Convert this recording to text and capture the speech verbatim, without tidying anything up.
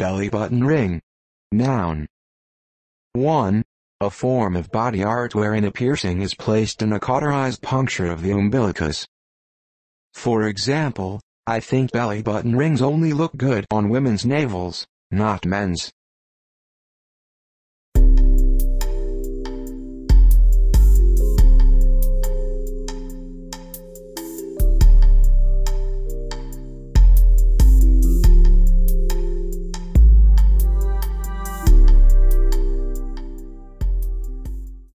belly button ring. Noun. one. A form of body art wherein a piercing is placed in a cauterized puncture of the umbilicus. For example, I think belly button rings only look good on women's navels, not men's.